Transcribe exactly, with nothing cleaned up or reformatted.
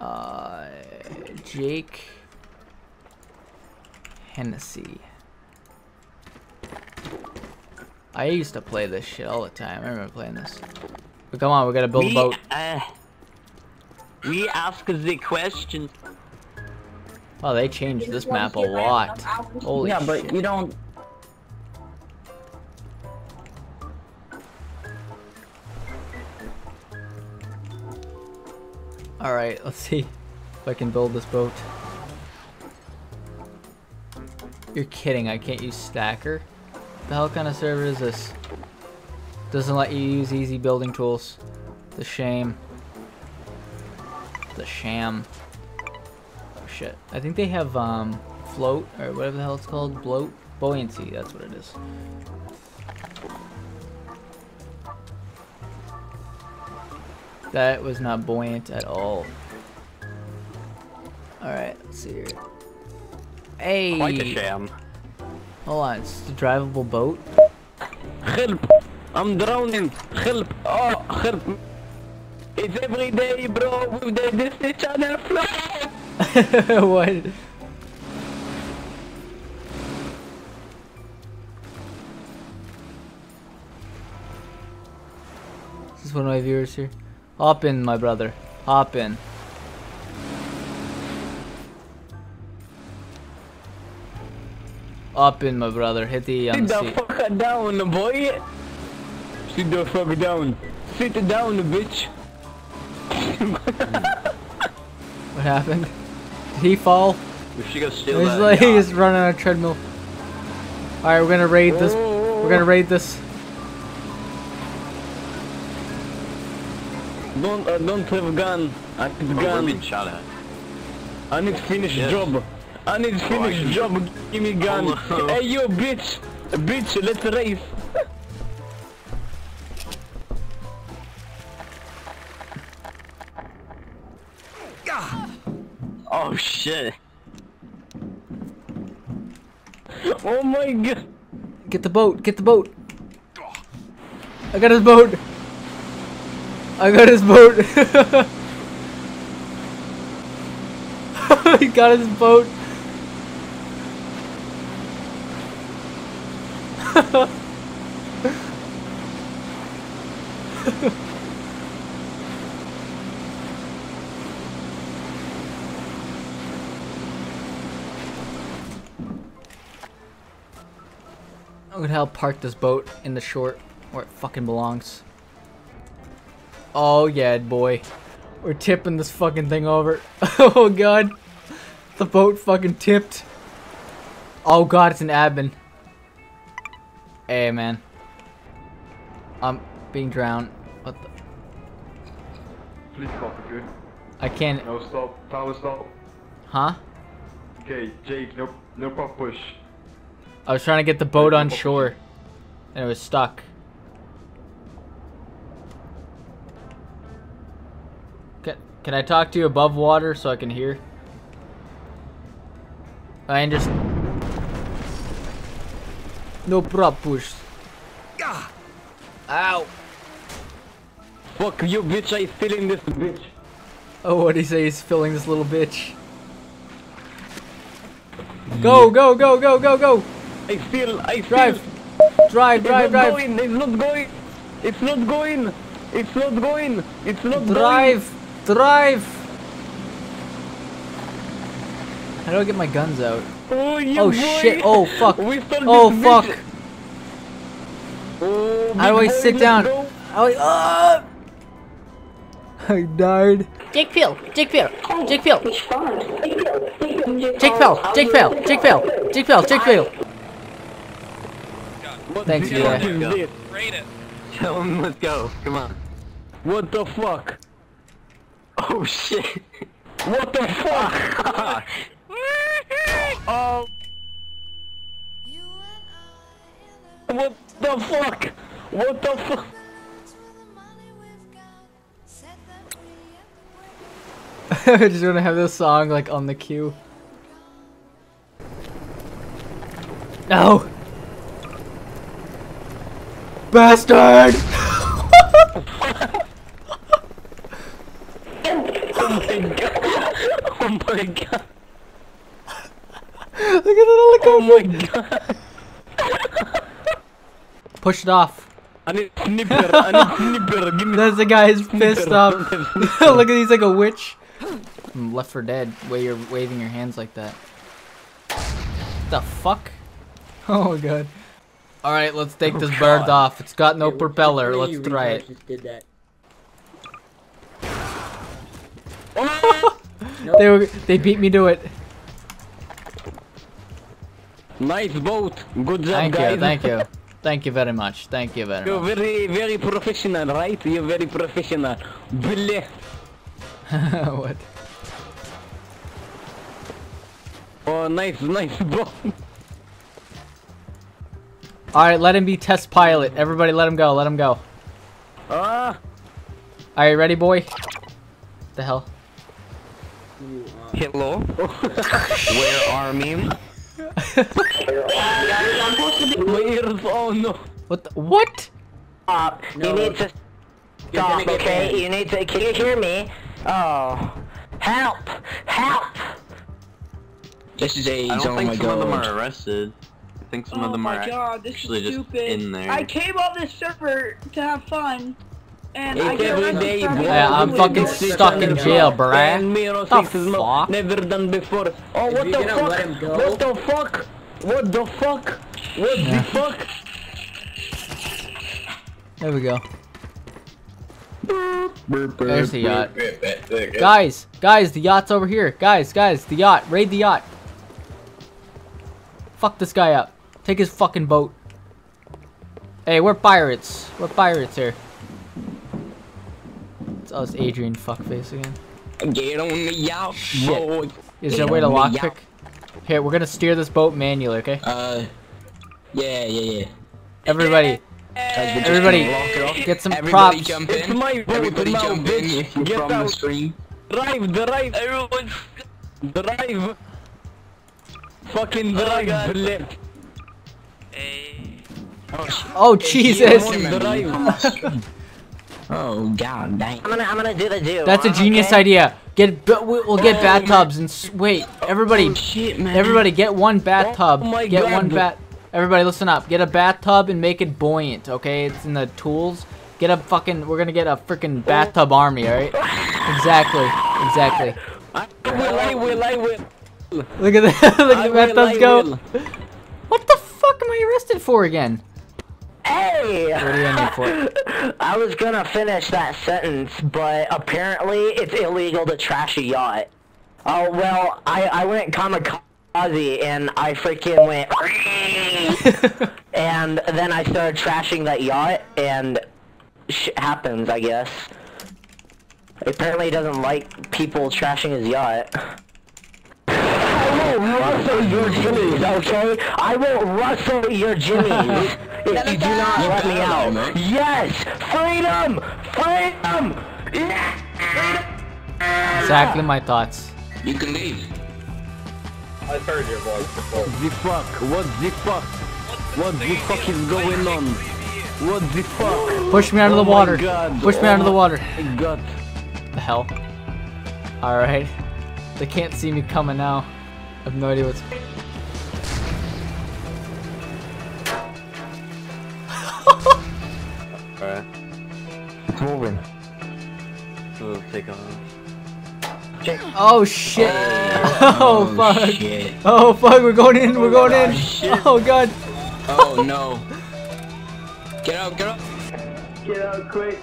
Uh, Jake Hennessy. I used to play this shit all the time. I remember playing this. But come on, we gotta build we, a boat. Uh, we ask the question. Oh, they changed this map a lot. Holy shit. Yeah, but you don't... Alright, let's see if I can build this boat. You're kidding, I can't use Stacker? What the hell kind of server is this? Doesn't let you use easy building tools. The shame. The sham. Oh shit. I think they have um, float, or whatever the hell it's called. Bloat? Buoyancy, that's what it is. That was not buoyant at all. Alright, let's see here. Hey! Quite a sham. Hold on, it's a drivable boat. Help! I'm drowning! Help! Oh, help! It's every day, bro, with the Disney Channel flow! What? Is this one of my viewers here? Hop in, my brother. Hop in. Up in, my brother. Hit the um, Sit the seat. Fuck down, boy. Sit the fuck down. Sit down, bitch. What happened? Did he fall? We should go steal he's that. Like, he just running on a treadmill. All right, we're gonna raid this. Oh. We're gonna raid this. Don't, I don't have a gun. I need a gun. I need to finish yes. job. I need to finish oh, job. Give me gun. Oh, hey you bitch. Bitch, let's race. Oh shit. Oh my god. Get the boat. Get the boat. I got his boat. I got his boat. He got his boat. I'm gonna help park this boat in the shore where it fucking belongs. Oh yeah, boy. We're tipping this fucking thing over. Oh god. The boat fucking tipped. Oh god, it's an admin. Hey man. I'm being drowned. What the? Please stop, okay? I can't. No, stop. Power stop. Huh? Okay, Jake, no, no pop push. I was trying to get the boat on shore. And it was stuck. Can I talk to you above water so I can hear? I just no prop push. Ah. Ow! Fuck you, bitch! I'm filling this bitch. Oh, what did he say? He's filling this little bitch. Go, go, go, go, go, go! I feel. I drive. Feel. Drive, drive, drive. Going. It's not going. It's not going. It's not going. It's not drive. Going. Drive! How do I get my guns out? Oh, you oh shit! Oh fuck! Oh fuck! Bitch. Oh, how do I sit down? Go. How do I? Uh, I died. Jake fell! Jake fell! Jake fell! Jake fell! Jake fell! Jake fell! Jake fell! Jake fell! Thanks, yeah. Tell him let's go. Come on. What the fuck? Oh shit! What the fuck? Oh! What the fuck? What the fuck? I just wanna have this song like on the queue. No! Bastard! Oh my god! Oh my god. Look at that helicopter. Oh my god. Push it off. I need snipper. I need snipper. Give me. That's the guy who's pissed off. Look at he's like a witch. I'm Left for Dead. Way you're waving your hands like that. The fuck? Oh god. All right, let's take oh, this god. bird off. It's got no okay, propeller. Let's try it. Did that. Nope. They were, they beat me to it. Nice boat. Good job, thank guys. you, thank you, thank you very much. Thank you very You're much. You're very, very professional, right? You're very professional. What? Oh, nice, nice boat. All right, let him be test pilot. Everybody, let him go. Let him go. Ah. Uh, Are you ready, boy? The hell? Hello? Where are me? Oh no! What? The, what? Stop! No. You need to stop. Okay, in. you need to. Can you hear me? Oh, help! Help! This is a. I don't oh think some God. of them are arrested. I think some oh of them are God, actually just in there. I came on this server to have fun. And I day, yeah, I'm fucking stuck in jail, bruh. What the fuck? Never done before. Oh, what the fuck? What the fuck? What the fuck? What yeah. the fuck? There we go. There's the yacht. Guys, guys, the yacht's over here. Guys, guys, the yacht. Raid the yacht. Fuck this guy up. Take his fucking boat. Hey, we're pirates. We're pirates here. Oh, it's Adrian Fuckface again. Get on the yacht, boy. Is there a way to lockpick? Here, we're gonna steer this boat manually, okay? Uh, yeah, yeah, yeah. Everybody, everybody, get some props. Everybody jump in. It's my boat. Everybody jump in. Get out. The stream. Drive, drive, everyone. Drive. Fucking drive. Oh, Jesus. Oh god, dang. I'm gonna, I'm gonna do the do. That's a genius okay? idea. Get, we'll get oh, bathtubs man. and wait, everybody, oh, shit, man. everybody get one bathtub. Oh, my get god. one bat. Everybody, listen up. Get a bathtub and make it buoyant. Okay, it's in the tools. Get a fucking. We're gonna get a freaking bathtub army. All right. Exactly. Exactly. I will, I will, I will. Look at that. Look at the bathtubs go. What the fuck am I arrested for again? Hey! What do you need for? I was gonna finish that sentence, but apparently it's illegal to trash a yacht. Oh, well, I, I went kamikaze, and I freaking went... and then I started trashing that yacht, and shit happens, I guess. Apparently he doesn't like people trashing his yacht. I will rustle your jimmies, okay? I will rustle your jimmies if you do not let me out. Yes! Freedom! Freedom! Exactly my thoughts. You can leave. I've heard your voice before. The fuck? What the fuck? What the fuck is going on? What the fuck? Push me out of the water. Push me out of the water. What the hell? Alright. They can't see me coming now. I have no idea what's. Alright. It's moving. It'll take off. Check. Oh shit! Oh, oh fuck! Shit. Oh fuck! We're going in! We're going in! Oh, oh god! Oh no! Get out! Get out! Get out quick!